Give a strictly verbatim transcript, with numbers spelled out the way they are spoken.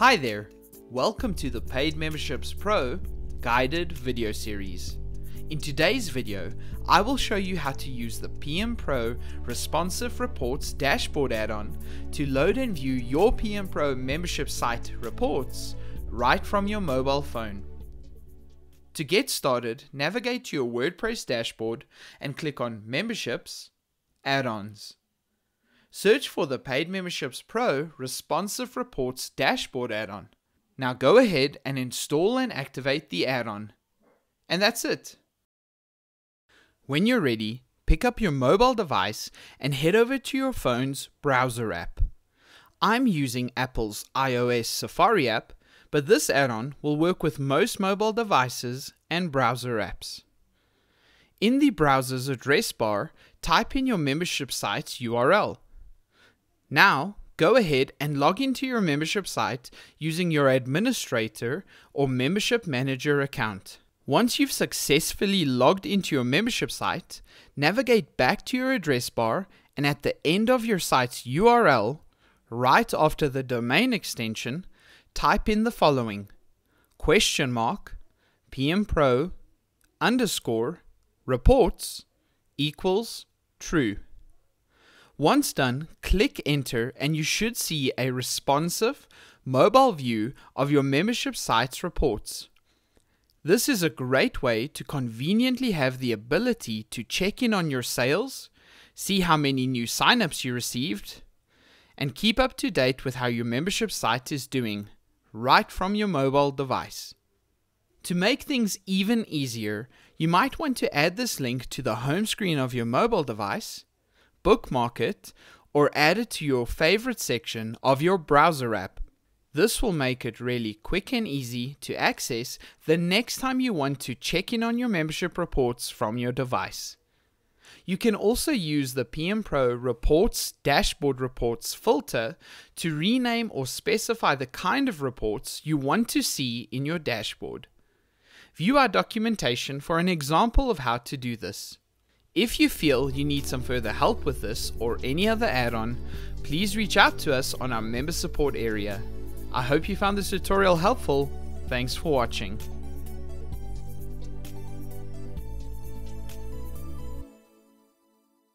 Hi there, welcome to the Paid Memberships Pro guided video series. In today's video, I will show you how to use the P M Pro Responsive Reports dashboard add-on to load and view your P M Pro membership site reports right from your mobile phone. To get started, navigate to your WordPress dashboard and click on Memberships, Add-ons. Search for the Paid Memberships Pro Responsive Reports Dashboard add-on. Now go ahead and install and activate the add-on. And that's it. When you're ready, pick up your mobile device and head over to your phone's browser app. I'm using Apple's i O S Safari app, but this add-on will work with most mobile devices and browser apps. In the browser's address bar, type in your membership site's U R L. Now, go ahead and log into your membership site using your administrator or membership manager account. Once you've successfully logged into your membership site, navigate back to your address bar and at the end of your site's U R L, right after the domain extension, type in the following, question mark, pmpro, underscore, reports, equals, true. Once done, click enter and you should see a responsive mobile view of your membership site's reports. This is a great way to conveniently have the ability to check in on your sales, see how many new signups you received, and keep up to date with how your membership site is doing, right from your mobile device. To make things even easier, you might want to add this link to the home screen of your mobile device, bookmark it, or add it to your favorite section of your browser app. This will make it really quick and easy to access the next time you want to check in on your membership reports from your device. You can also use the P M Pro Reports Dashboard Reports filter to rename or specify the kind of reports you want to see in your dashboard. View our documentation for an example of how to do this. If you feel you need some further help with this or any other add-on, please reach out to us on our member support area. I hope you found this tutorial helpful. Thanks for watching.